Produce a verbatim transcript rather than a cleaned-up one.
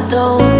I don't